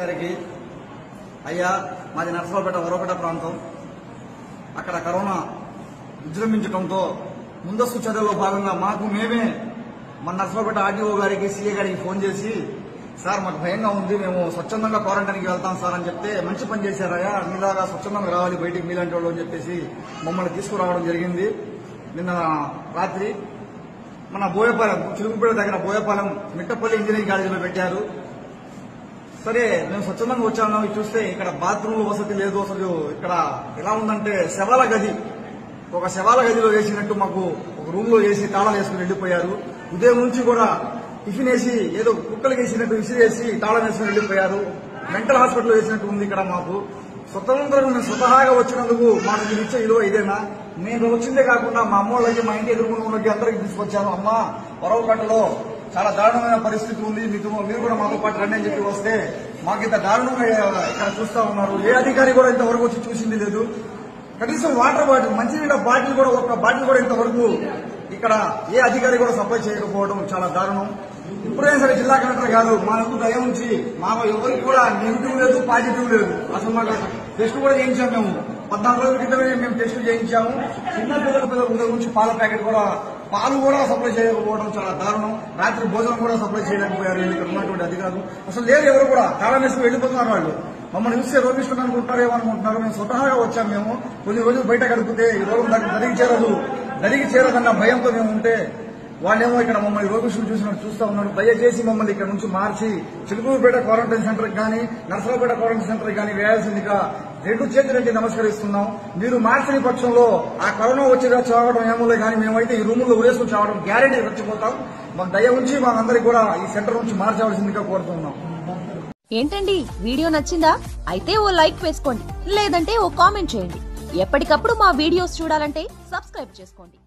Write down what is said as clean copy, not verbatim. గారికి అయ్యా, మాది నర్సలపేట వరపేట ప్రాంతం. అక్కడ కరోనా విజృంభించడంతో ముందస్తు చర్యల్లో భాగంగా మాకు మేమే మన నర్సలపేట ఆర్డీఓ గారికి, సీఏ గారికి ఫోన్ చేసి, సార్ మాకు భయంగా ఉంది, మేము స్వచ్ఛందంగా క్వారంటైన్కి వెళ్తాం సార్ అని చెప్తే, మంచి పని చేశారయ్యా, మీలాగా స్వచ్ఛందంగా రావాలి బయటికి మీలాంటి వాళ్ళు అని చెప్పేసి మమ్మల్ని తీసుకురావడం జరిగింది. నిన్న రాత్రి మన బోయపాలెం, చిరుకుపే దగ్గర బోయపాలెం మిట్టపల్లి ఇంజనీరింగ్ కాలేజీలో పెట్టారు. సరే, మేము స్వచ్ఛందంగా వచ్చాము. చూస్తే ఇక్కడ బాత్రూంలో వసతి లేదు. అసలు ఇక్కడ ఎలా ఉందంటే శవాల గది, ఒక శవాల గదిలో వేసినట్టు మాకు ఒక రూమ్ లో వేసి తాళాలు వేసుకుని వెళ్ళిపోయారు. ఉదయం నుంచి కూడా టిఫిన్ వేసి ఏదో కుక్కలు వేసినట్టు విసిరేసి తాళం వేసుకుని వెళ్ళిపోయారు. మెంటల్ హాస్పిటల్ వేసినట్టు ఉంది ఇక్కడ మాకు. స్వతంత్రం నేను స్వతహాగా వచ్చినందుకు మాకు మీరు ఇచ్చే విలువ ఇదేనా? నేను వచ్చిందే కాకుండా మా అమ్మోళ్ళకి, మా ఇంటి ఎదురుకున్న వాళ్ళకి అందరికీ తీసుకొచ్చాను. అమ్మ, వరపేటలో చాలా దారుణమైన పరిస్థితి ఉంది, మీరు కూడా మాతో పాటు రండి అని చెప్పి వస్తే మాకు ఇంత దారుణంగా ఇక్కడ చూస్తా ఉన్నారు. ఏ అధికారి కూడా ఇంతవరకు వచ్చి చూసింది లేదు. కనీసం వాటర్ బాటిల్, మంచినీళ్ళ బాటిల్ కూడా, ఒక బాటిల్ కూడా ఇంతవరకు ఇక్కడ ఏ అధికారి కూడా సప్లై చేయకపోవడం చాలా దారుణం. ఇప్పుడైనా సరే జిల్లా కలెక్టర్ గారు మా ముందు దయ ఉంచి, మాకు ఎవరికి కూడా నెగిటివ్ లేదు, పాజిటివ్ లేదు. అసలు మాకు టెస్ట్ కూడా చేయించాము. మేము 14 రోజుల క్రితమే మేము టెస్ట్ చేయించాము. చిన్న పిల్లల నుంచి పాల ప్యాకెట్ కూడా, పాలు కూడా సప్లై చేయకపోవడం చాలా దారుణం. రాత్రి భోజనం కూడా సప్లై చేయలేకపోయారు ఇక్కడ ఉన్నటువంటి అధికారులు. అసలు లేరు ఎవరు కూడా, తాళమేసి వెళ్ళిపోతున్నారు వాళ్ళు. మమ్మల్ని చూస్తే రోగిస్తున్నాం అనుకుంటున్నారు, ఏమనుకుంటున్నారు? మేము స్వతహాగా వచ్చాము. మేము కొన్ని రోజులు బయట గడిపితే ఈ రోగం జరిగి చేరదన్న భయంతో మేము ఉంటే, వాళ్ళేమో ఇక్కడ మమ్మల్ని రోగిష్లు చూసినట్టు చూస్తా ఉన్నారు. దయచేసి మమ్మల్ని ఇక్కడ నుంచి మార్చి చిలుకూరుపేట క్వారంటైన్ సెంటర్కి కానీ, నర్సలపేట క్వారంటైన్ సెంటర్కి కానీ వేయాల్సిందిగా రెండు చేతులంటే నమస్కరిస్తున్నాం. మీరు మార్చిన పక్షంలో ఆ కరోనా వచ్చేలా చావడం ఏమోలే కానీ, మేమైతే ఈ రూముల్లో ఉరేసుకుని చావడం గ్యారెంటీ రచ్చిపోతాం. మాకు దయ ఉంచి మనందరికీ కూడా ఈ సెంటర్ నుంచి మార్చవలసిందిగా కోరుతున్నాం. ఏంటండి, వీడియో నచ్చిందా? అయితే ఓ లైక్ వేసుకోండి, లేదంటే ఓ కామెంట్ చేయండి. ఎప్పటికప్పుడు మా వీడియోస్ చూడాలంటే సబ్స్క్రైబ్ చేసుకోండి.